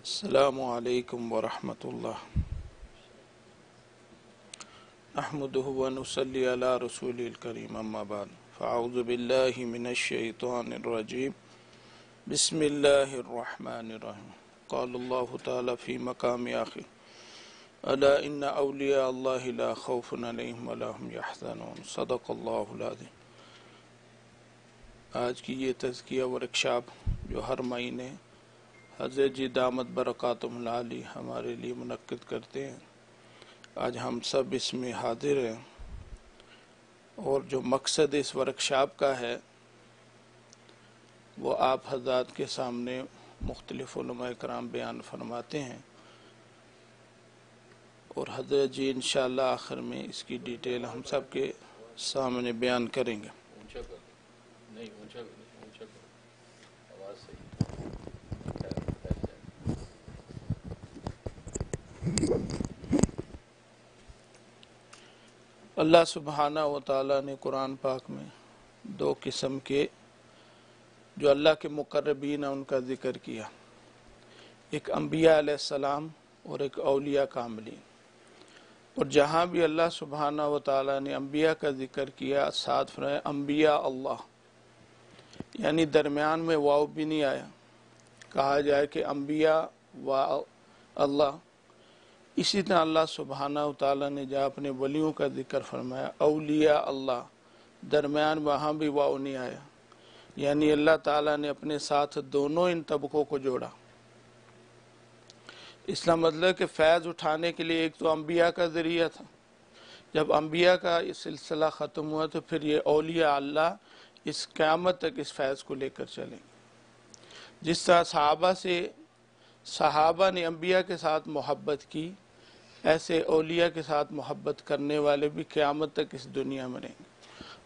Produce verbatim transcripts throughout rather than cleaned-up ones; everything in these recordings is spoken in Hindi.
अस्सलामु अलैकुम व रहमतुल्लाह। नहमदुहु व नुसल्ली अला रसूलिल करीम, अम्मा बाद। फ़अऊज़ु बिल्लाहि मिनश शैतानिर रजीम, बिस्मिल्लाहिर रहमानिर रहीम। क़ाल अल्लाहु तआला फ़ी मक़ामि आख़िर, अला इन्ना औलिया अल्लाहि ला ख़ौफ़ुन अलैहिम व ला हुम यहज़नून। सदक़ल्लाहुल अज़ीम। आज की ये तज़किया वर्कशॉप जो हर महीने हज़रत जी दामत बरकातुहुल आली हमारे लिए मुनक़्क़िद करते हैं, आज हम सब इसमें हाजिर हैं। और जो मकसद इस वर्कशॉप का है वो आप हज़रात के सामने मुख्तलिफ़ उलमाए कराम बयान फरमाते हैं और हज़रत जी इंशाअल्लाह आखिर में इसकी डिटेल हम सब के सामने बयान करेंगे। अल्लाह सुबहाना व तआला ने कुरान पाक में दो किस्म के जो अल्लाह के मुकर्रबीन हैं उनका ज़िक्र किया, एक अम्बिया अलैहिस्सलाम और एक औलिया कामिलीन। और जहाँ भी अल्लाह सुबहाना व तआला ने अम्बिया का ज़िक्र किया साथ फरमाया अम्बिया अल्लाह, यानी दरमियान में वाव भी नहीं आया। कहा जाए कि अम्बिया व अल्लाह। इसी तरह अल्लाह सुबहाना व तआला ने जहाँ अपने वलियों का जिक्र फरमाया औलिया अल्लाह, दरमियान वहाँ भी वाव नहीं आया, यानी अल्लाह ताला ने अपने साथ दोनों इन तबकों को जोड़ा। इसका मतलब कि फैज़ उठाने के लिए एक तो अम्बिया का ज़रिया था, जब अम्बिया का ये सिलसिला ख़त्म हुआ तो फिर ये औलिया अल्लाह इस क़यामत तक इस फैज़ को लेकर चलेंगे। जिस तरह सहाबा से सहाबा ने अम्बिया के साथ मोहब्बत की, ऐसे औलिया के साथ मोहब्बत करने वाले भी क़यामत तक इस दुनिया में रहेंगे।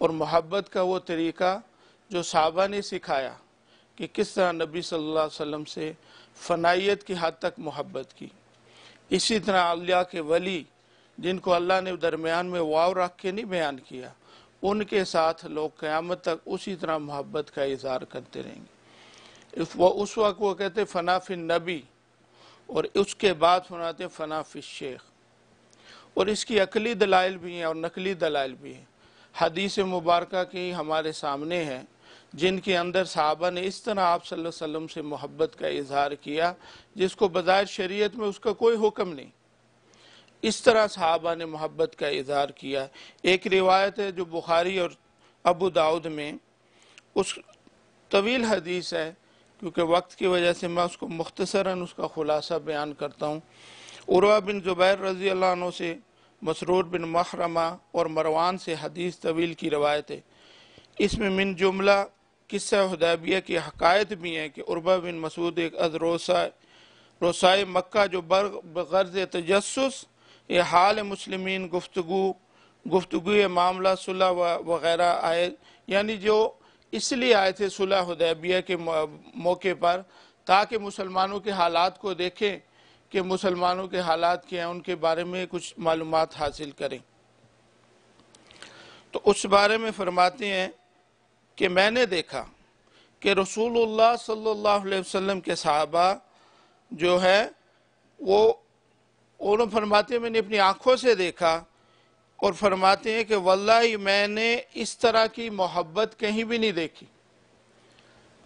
और मोहब्बत का वो तरीक़ा जो सहाबा ने सिखाया कि किस तरह नबी सल्लल्लाहु अलैहि वसल्लम से फ़नाइत की हद तक मोहब्बत की, इसी तरह अल्लाह के वली जिनको अल्लाह ने दरमियान में वाव रख के नहीं बयान किया, उनके साथ लोग क़यामत तक उसी तरह मोहब्बत का इज़हार करते रहेंगे। वो उस वक्त वो कहते फ़ना फ़ी नबी और उसके बाद फरमाते फ़ना फ़ी शेख। और इसकी अकली दलाइल भी हैं और नकली दलाइल भी हैं। हदीस मुबारका की हमारे सामने हैं जिनके अंदर सहाबा ने इस तरह आप सल्लल्लाहु अलैहि वसल्लम से मोहब्बत का इजहार किया जिसको बज़ाहिर शरीयत में उसका कोई हुक्म नहीं। इस तरह सहाबा ने मोहब्बत का इजहार किया। एक रिवायत है जो बुखारी और अबू दाऊद में, उस तवील हदीस है, क्योंकि वक्त की वजह से मैं उसको मुख्तसरन उसका ख़ुलासा बयान करता हूँ। उरवा बिन ज़ुबैर रज़ी अल्लाह अन्हु से, मसरूर बिन मखरमा और मरवान से हदीस तवील की रवायत है। इसमें मिन जुमला किस्सा हुदैबिया की हकायत भी है कि उरवा बिन मसूद एक अदरोसा रोसाए मक्का जो बग़र्ज़ तजस्सुस ये हाल मुस्लिमीन गुफ्तगू गुफ्तगू मामला सुलह वगैरह आए, यानी जो इसलिए आए थे सुलह हुदैबिया के मौके पर ताकि मुसलमानों के हालात को देखें कि मुसलमानों के हालात क्या हैं, उनके बारे में कुछ मालूमात हासिल करें। तो उस बारे में फरमाते हैं कि मैंने देखा कि रसूलुल्लाह सल्लल्लाहु अलैहि वसल्लम के सहाबा जो है वो उन्होंने फरमाते हैं मैंने अपनी आँखों से देखा और फरमाते हैं कि वल्लाही मैंने इस तरह की मोहब्बत कहीं भी नहीं देखी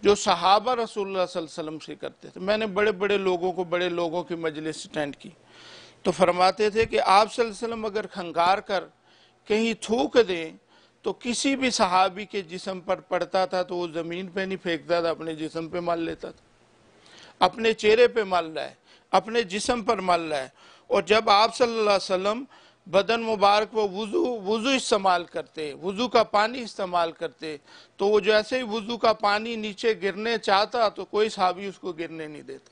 जो सहाबा रसूलुल्लाह सल्लल्लाहु अलैहि वसल्लम से करते थे। मैंने बड़े बड़े लोगों को बड़े लोगों की मजलिस अटेंड की तो फरमाते थे कि आप सल्लल्लाहु अलैहि वसल्लम अगर खंगार कर कहीं थूक दें तो किसी भी सहाबी के जिस्म पर पड़ता था तो वो ज़मीन पे नहीं फेंकता था, अपने जिस्म पे मल लेता था। अपने चेहरे पे मल रहा है, अपने जिस्म पर मल रहा है। और जब आप सल्लल्लाहु अलैहि वसल्लम बदन मुबारक वो वज़ू वज़ू इस्तेमाल करते, वज़ू का पानी इस्तेमाल करते, तो वो जैसे ही वज़ू का पानी नीचे गिरने चाहता तो कोई सहाबी उसको गिरने नहीं देता,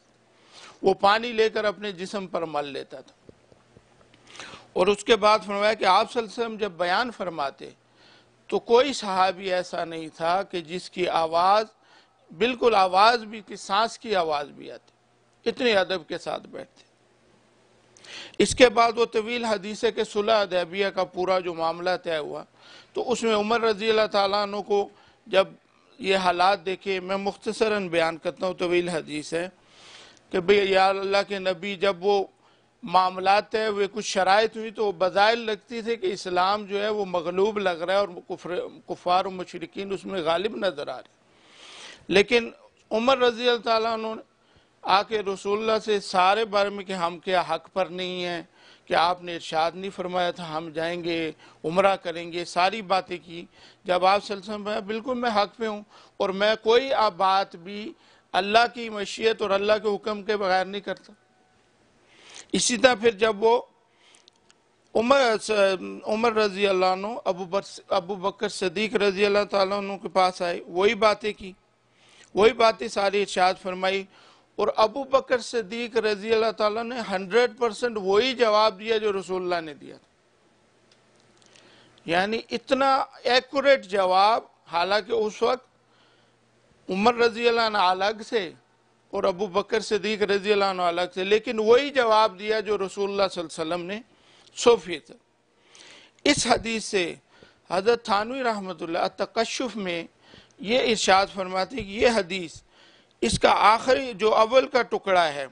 वो पानी लेकर अपने जिस्म पर मल लेता था। और उसके बाद फरमाया कि आप सल्लल्लाहु अलैहि वसल्लम जब बयान फरमाते तो कोई सहाबी ऐसा नहीं था कि जिसकी आवाज़ बिल्कुल आवाज़ भी कि सांस की आवाज़ भी आती, इतने अदब के साथ बैठते। इसके बाद वो तवील हदीस के सुलह हुदैबिया का पूरा जो मामला तय हुआ तो उसमें उमर रजी अल्लाह तआला अन्हु को जब ये हालात देखे, मैं मुख्तसरन बयान करता हूँ, तवील हदीस है, कि भाई या अल्लाह के नबी, जब वो मामला तय हुए, कुछ शराइत हुई तो बज़ाहिर लगती थी कि इस्लाम जो है वो मगलूब लग रहा है और कुफर कुफार और मुशरिकीन उसमें गालिब नज़र आ रहे। लेकिन उमर रज़ी अल्लाह ताला उन्होंने आके रसूलुल्लाह से सारे बारे में कि हम क्या हक़ पर नहीं हैं, कि आपने इरशाद नहीं फरमाया था, हम जाएंगे उमरा करेंगे, सारी बातें की। जब आप सल्लल्लाहु बिल्कुल मैं हक़ पे हूँ और मैं कोई आप बात भी अल्लाह की मशीयत और अल्लाह के हुक्म के बगैर नहीं करता। इसी तरह फिर जब वो उमर उमर रजी अल्लाह अन्हु अबू बकर अबू बकर सिद्दीक़ रजी अल्लाह ताला अन्हु के पास आए, वही बातें की, वही बातें सारी इरशाद फरमाई। और अबू बकर सिद्दीक़ रजी अल्लाह ताला ने हंड्रेड परसेंट वही जवाब दिया जो रसूलुल्लाह ने दिया था, यानी इतना एक्यूरेट जवाब। हालांकि उस वक्त उमर रजी अल्लाह अन्हु अलग से और अबू बकर सिद्दीक़ रज़ी अल्लाह अन्हु अलग थे, लेकिन वही जवाब दिया जो रसूलुल्लाह सल्लल्लाहु अलैहि वसल्लम ने सोफियत। इस हदीस से हज़रत थानवी रहमतुल्लाह तकश्शुफ़ में ये इरशाद फरमाते हैं कि ये हदीस इसका आखिरी जो अव्वल का टुकड़ा है,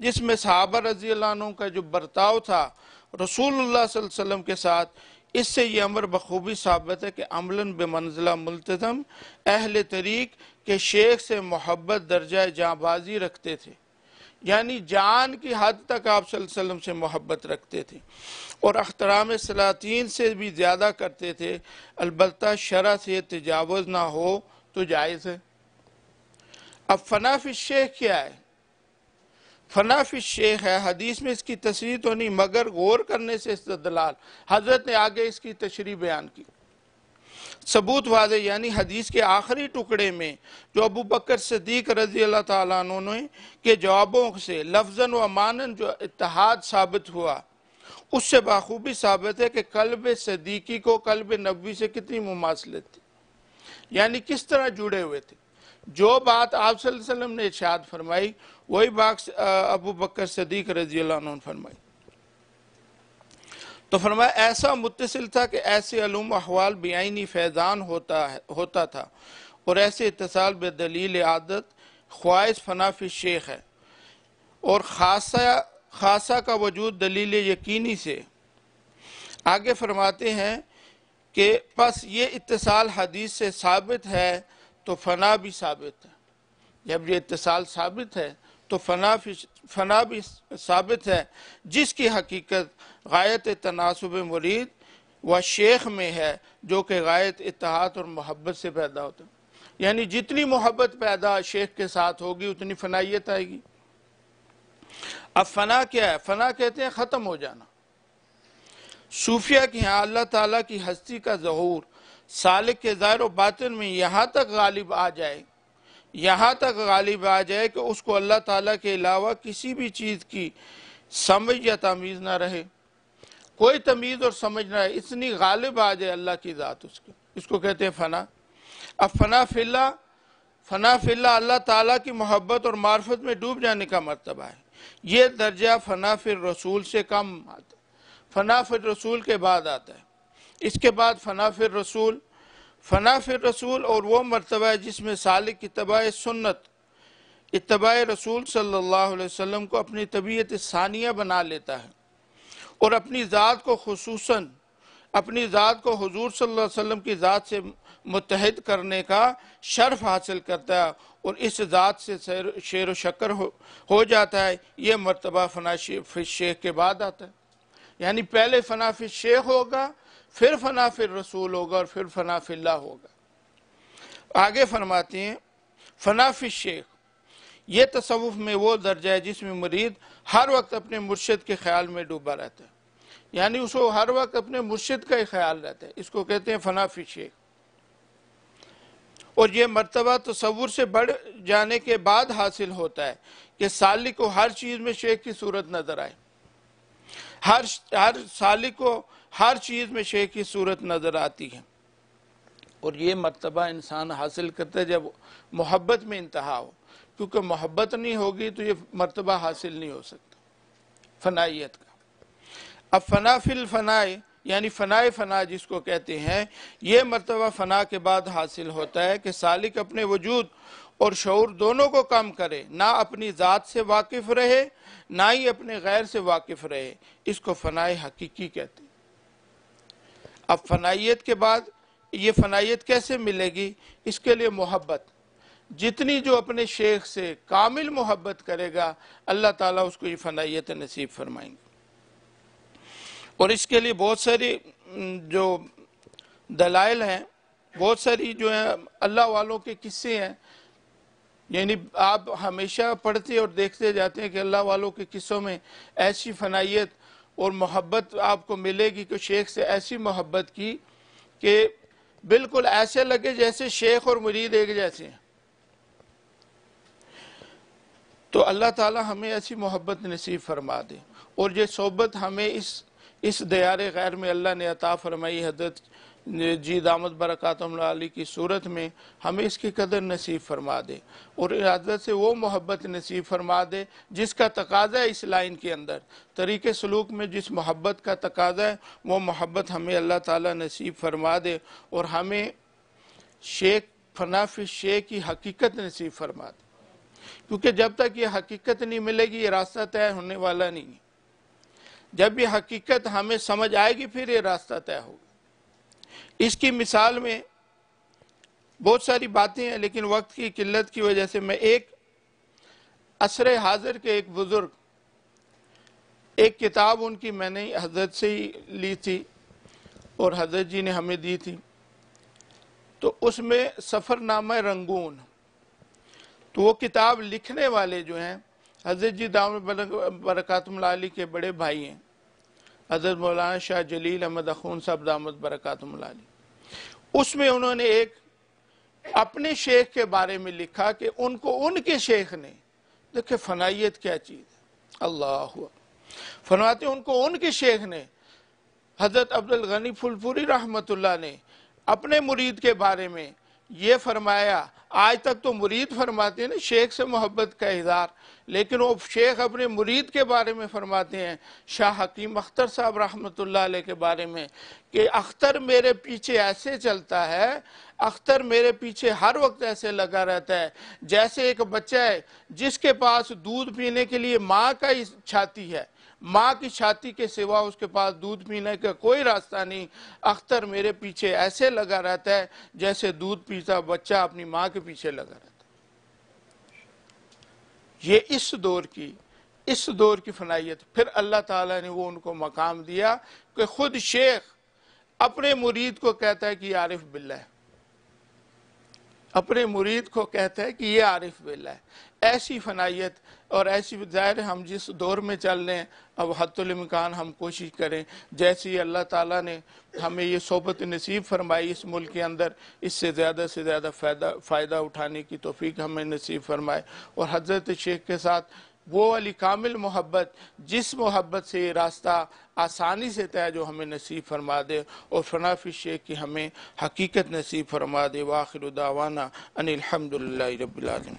जिसमें सहाबा रज़ी अल्लाह अन्हु का जो बर्ताव था रसूलुल्लाह सल्लल्लाहु अलैहि वसल्लम के साथ, इससे ये अमर बखूबी साबित है कि अमलन बेमंजिला मुल्तज़म अहल तरीक़ के शेख से मोहब्बत दर्जा जाँबाजी रखते थे, यानी जान की हद तक आप सल्लल्लाहु अलैहि वसल्लम से मोहब्बत रखते थे और अख्तराम सलातीन से भी ज़्यादा करते थे। अलबत्ता शरह से तजावुज़ ना हो तो जायज़ है। अब फ़ना फ़ी शेख क्या है? फ़ना फ़ी शेख है, हदीस में इसकी तशरीह तो नहीं, मगर गौर करने से इस्तदलाल, हज़रत ने आगे इसकी तशरीह बयान की। सबूत वादे, यानी हदीस के आखिरी टुकड़े में जो अबू बकर सिद्दीक़ रज़ी अल्लाह ताला अन्होंने के जवाबों से लफ्ज़न व मानन जो इत्तेहाद साबित हुआ, उससे बाखूबी साबित है कि क़ल्ब सिद्दीकी को क़ल्ब नबवी से कितनी मुमासलत थी, यानी किस तरह जुड़े हुए थे। जो बात आप सल्लल्लाहु अलैहि वसल्लम ने इरशाद फरमाई, वही बात अबू बकर सिद्दीक़ रज़ी अल्लाह अन्होंने फरमाई। तो फरमाया ऐसा मुत्तसिल था कि ऐसे अलूम अहवाल बेआइनी फैज़ान होता है होता था और ऐसे इत्तिसाल बेदलील आदत ख्वाहिश फ़ना फ़ी शेख है। और खासा खासा का वजूद दलील यकीनी से। आगे फरमाते हैं कि बस ये इत्तिसाल हदीस से साबित है तो फ़ना भी साबित है। जब ये इत्तिसाल साबित है तो फ़ना भी फ़ना भी साबित है, जिसकी हकीकत गायत तनासुब मुरीद व शेख में है, जो कि गायत इत्तेहाद और मोहब्बत से पैदा होता है। यानी जितनी मोहब्बत पैदा शेख के साथ होगी उतनी फ़नाइत आएगी। अब फ़ना क्या है? फ़ना कहते हैं ख़त्म हो जाना। सूफिया के यहाँ अल्लाह ताला की हस्ती का ज़हूर सालिक के ज़ाहिर व बातिन में यहाँ तक गालिब आ जाए यहाँ तक गालिब आ जाए कि उसको अल्लाह ताला के अलावा किसी भी चीज़ की समझ या तमीज़ ना रहे, कोई तमीज़ और समझ ना रहे, इतनी गालिब आ जाए अल्लाह की ज़ात उसके। इसको कहते हैं फ़ना। अब फ़ना फ़िल्ला फ़ना फ़िल्ला अल्लाह ताला की मोहब्बत और मार्फत में डूब जाने का मरतबा है। ये दर्जा फ़ना फिर रसूल से कम आता है, फ़ना फिर रसूल के बाद आता है। इसके बाद फ़ना फिर रसूल फ़ना फिर रसूल और वह मरतबा है जिसमें सालिक इत्तबाए सुन्नत इत्तबाए रसूल सल्लल्लाहु अलैहि वसल्लम को अपनी तबीयत सानिया बना लेता है और अपनी ज़ात को खुसूसन अपनी ज़ात को हुजूर सल्लल्लाहु अलैहि वसल्लम की ज़ात से मुत्तहिद करने का शर्फ हासिल करता है और इस ज़ात से शेर व शक्कर हो, हो जाता है। ये मरतबा फ़ना फ़ी शेख के बाद आता है, यानी पहले फ़ना फ़ी शेख होगा, फिर फ़ना फिर रसूल होगा और फिर फ़ना फिल्ला होगा। आगे फरमाते हैं फ़ना फ़ी शेख ये तसव्वुफ़ में वो दर्जा है जिसमें मुरीद हर वक्त अपने मुर्शिद के ख्याल में डूबा रहता है, यानी उसको हर वक्त अपने मुर्शिद का ही ख्याल रहता है। इसको कहते हैं फ़ना फ़ी शेख। और ये मरतबा तसव्वुर से बढ़ जाने के बाद हासिल होता है कि सालिक को हर चीज़ में शेख की सूरत नज़र आए, हर हर सालिक को हर चीज़ में शेख की सूरत नज़र आती है। और ये मरतबा इंसान हासिल करता है जब मोहब्बत में इंतहा हो, क्योंकि मोहब्बत नहीं होगी तो ये मरतबा हासिल नहीं हो सकता फ़नाइत का। अब फ़ना फिल फ़नाए यानी फ़नाए फ़ना जिसको कहते हैं, ये मरतबा फ़ना के बाद हासिल होता है कि सालिक अपने वजूद और शऊर दोनों को कम करे, ना अपनी ज़ात से वाकिफ़ रहे ना ही अपने गैर से वाकिफ़ रहे, इसको फ़नाए हकीकी कहते हैं। अब फ़नाइत के बाद ये फ़नाइत कैसे मिलेगी, इसके लिए मोहब्बत, जितनी जो अपने शेख से कामिल मोहब्बत करेगा अल्लाह ताला उसको ये फ़नाइत नसीब फरमाएंगे। और इसके लिए बहुत सारी जो दलाइल हैं, बहुत सारी जो है अल्लाह वालों के किस्से हैं, यानी आप हमेशा पढ़ते और देखते जाते हैं कि अल्लाह वालों के किस्सों में ऐसी फ़नाइत और मोहब्बत आपको मिलेगी कि शेख से ऐसी मोहब्बत की कि बिल्कुल ऐसे लगे जैसे शेख और मुरीद एक जैसे हैं। तो अल्लाह ताला हमें ऐसी मोहब्बत नसीब फरमा दे। और ये सोहबत हमें इस इस दयारे गैर में अल्लाह ने अता फरमाई हजरत जी दामद बरकातुल्लाह अलैह की सूरत में, हमें इसकी कदर नसीब फरमा दे और इरादत से वो मोहब्बत नसीब फरमा दे जिसका तकाजा है इस लाइन के अंदर, तरीके सलूक में जिस मोहब्बत का तकाजा है वो मोहब्बत हमें अल्लाह ताला नसीब फरमा दे और हमें शेख फनाफि शेख की हकीकत नसीब फरमा दे, क्योंकि जब तक ये हकीकत नहीं मिलेगी ये रास्ता तय होने वाला नहीं है। जब ये हकीकत हमें समझ आएगी फिर ये रास्ता तय होगा। इसकी मिसाल में बहुत सारी बातें हैं, लेकिन वक्त की किल्लत की वजह से मैं एक असर हाजिर के एक बुज़ुर्ग, एक किताब उनकी मैंने हजरत से ही ली थी और हजरत जी ने हमें दी थी, तो उसमें सफ़रनामा रंगून, तो वो किताब लिखने वाले जो हैं हजरत जी दामद बरकातुल्लाह अलैह के बड़े भाई हैं हजरत मौलाना शाह जलील अहमद अखून साहब दामद बरकातुल्लाह अलैह। उसमें उन्होंने एक अपने शेख के बारे में लिखा कि उनको उनके शेख ने, देखिए फ़नाइत क्या चीज़ है, अल्लाह फरमाते उनको उनके शेख ने हजरत अब्दुल गनी फुलपुरी रहमतुल्लाह ने अपने मुरीद के बारे में ये फरमाया। आज तक तो मुरीद फरमाते हैं ना शेख से मोहब्बत का इजहार, लेकिन वो शेख अपने मुरीद के बारे में फरमाते हैं शाह हकीम अख्तर साहब रहमतुल्लाह अलैह के बारे में कि अख्तर मेरे पीछे ऐसे चलता है, अख्तर मेरे पीछे हर वक्त ऐसे लगा रहता है जैसे एक बच्चा है जिसके पास दूध पीने के लिए माँ का ही छाती है, माँ की छाती के सिवा उसके पास दूध पीने का कोई रास्ता नहीं। अख्तर मेरे पीछे ऐसे लगा रहता है जैसे दूध पीता बच्चा अपनी माँ के पीछे लगा रहता है। ये इस दौर की इस दौर की फनायत, फिर अल्लाह ताला ने वो उनको मकाम दिया कि खुद शेख अपने मुरीद को कहता है कि आरिफ बिल्ला है, अपने मुरीद को कहता है कि ये आरिफ बिल्ला है। ऐसी फ़नाइत और ऐसी ज़ाहिर हम जिस दौर में चल रहे हैं अब हद्दुल इम्कान हम कोशिश करें, जैसे ही अल्लाह ताला ने हमें ये सोबत नसीब फरमाई इस मुल्क के अंदर, इससे ज़्यादा से ज़्यादा फ़ायदा फ़ायदा उठाने की तौफीक हमें नसीब फरमाए। और हज़रत शेख के साथ वो वाली कामिल मोहब्बत जिस मोहब्बत से ये रास्ता आसानी से तय जो हमें नसीब फरमा दे और फ़नाफि शेख की हमें हकीकत नसीब फरमा दे। वाखिर दावाना अनिल हम्दुलिल्लाहि रब्बिल आलमीन।